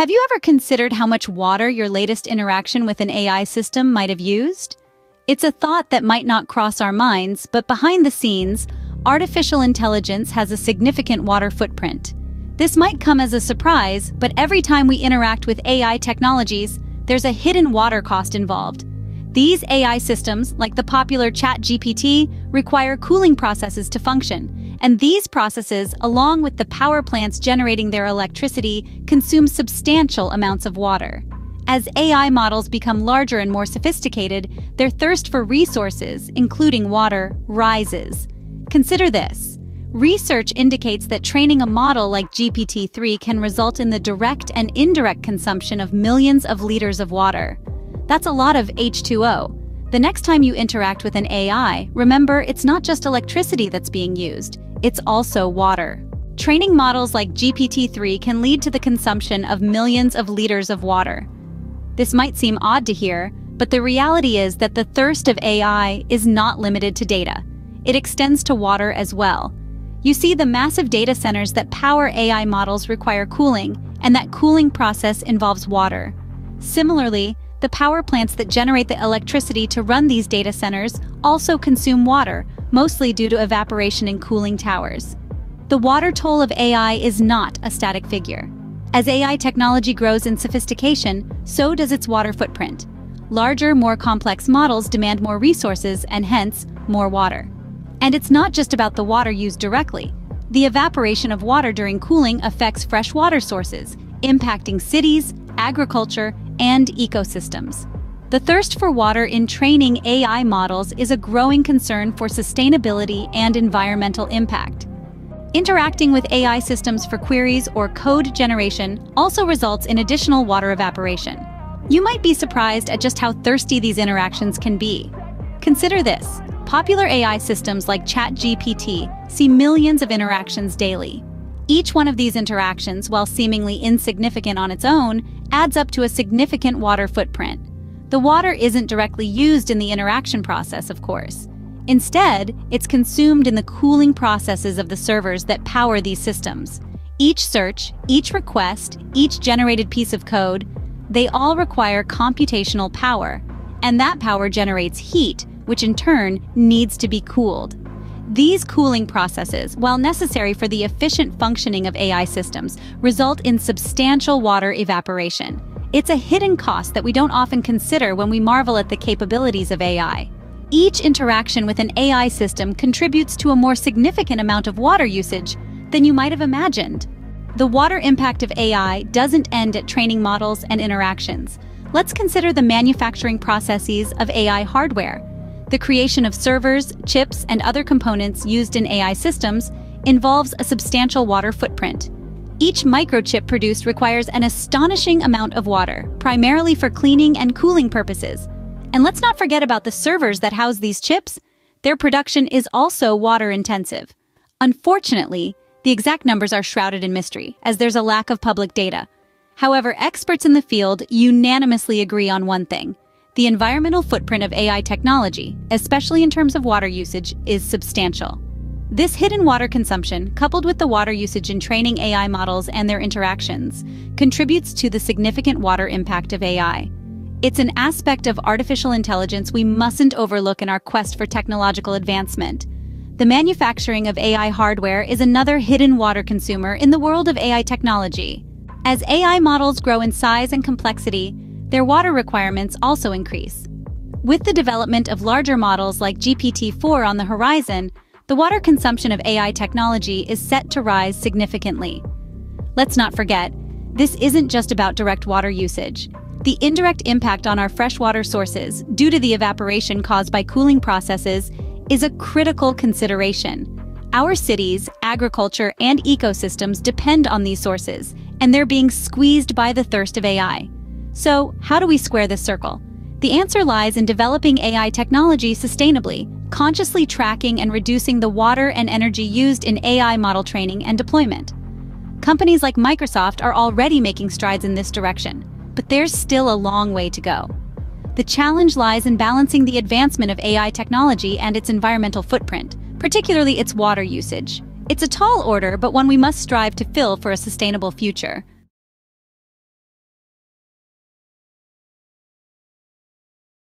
Have you ever considered how much water your latest interaction with an AI system might have used? It's a thought that might not cross our minds, but behind the scenes, artificial intelligence has a significant water footprint. This might come as a surprise, but every time we interact with AI technologies, there's a hidden water cost involved. These AI systems, like the popular ChatGPT, require cooling processes to function, and these processes, along with the power plants generating their electricity, consume substantial amounts of water. As AI models become larger and more sophisticated, their thirst for resources, including water, rises. Consider this. Research indicates that training a model like GPT-3 can result in the direct and indirect consumption of millions of liters of water. That's a lot of H2O. The next time you interact with an AI, remember it's not just electricity that's being used, it's also water. Training models like GPT-3 can lead to the consumption of millions of liters of water. This might seem odd to hear, but the reality is that the thirst of AI is not limited to data. It extends to water as well. You see, the massive data centers that power AI models require cooling, and that cooling process involves water. Similarly, the power plants that generate the electricity to run these data centers also consume water, mostly due to evaporation in cooling towers. The water toll of AI is not a static figure. As AI technology grows in sophistication, so does its water footprint. Larger, more complex models demand more resources and hence, more water. And it's not just about the water used directly. The evaporation of water during cooling affects fresh water sources, impacting cities, agriculture, and ecosystems. The thirst for water in training AI models is a growing concern for sustainability and environmental impact. Interacting with AI systems for queries or code generation also results in additional water evaporation. You might be surprised at just how thirsty these interactions can be. Consider this. Popular AI systems like ChatGPT see millions of interactions daily. Each one of these interactions, while seemingly insignificant on its own, adds up to a significant water footprint. The water isn't directly used in the interaction process, of course. Instead, it's consumed in the cooling processes of the servers that power these systems. Each search, each request, each generated piece of code, they all require computational power, and that power generates heat, which in turn needs to be cooled. These cooling processes, while necessary for the efficient functioning of AI systems, result in substantial water evaporation. It's a hidden cost that we don't often consider when we marvel at the capabilities of AI. Each interaction with an AI system contributes to a more significant amount of water usage than you might have imagined. The water impact of AI doesn't end at training models and interactions. Let's consider the manufacturing processes of AI hardware. The creation of servers, chips, and other components used in AI systems involves a substantial water footprint. Each microchip produced requires an astonishing amount of water, primarily for cleaning and cooling purposes. And let's not forget about the servers that house these chips. Their production is also water-intensive. Unfortunately, the exact numbers are shrouded in mystery, as there's a lack of public data. However, experts in the field unanimously agree on one thing. The environmental footprint of AI technology, especially in terms of water usage, is substantial. This hidden water consumption, coupled with the water usage in training AI models and their interactions, contributes to the significant water impact of AI. It's an aspect of artificial intelligence we mustn't overlook in our quest for technological advancement. The manufacturing of AI hardware is another hidden water consumer in the world of AI technology. As AI models grow in size and complexity, their water requirements also increase. With the development of larger models like GPT-4 on the horizon, the water consumption of AI technology is set to rise significantly. Let's not forget, this isn't just about direct water usage. The indirect impact on our freshwater sources due to the evaporation caused by cooling processes is a critical consideration. Our cities, agriculture, and ecosystems depend on these sources, and they're being squeezed by the thirst of AI. So, how do we square this circle? The answer lies in developing AI technology sustainably, consciously tracking and reducing the water and energy used in AI model training and deployment. Companies like Microsoft are already making strides in this direction, but there's still a long way to go. The challenge lies in balancing the advancement of AI technology and its environmental footprint, particularly its water usage. It's a tall order, but one we must strive to fill for a sustainable future.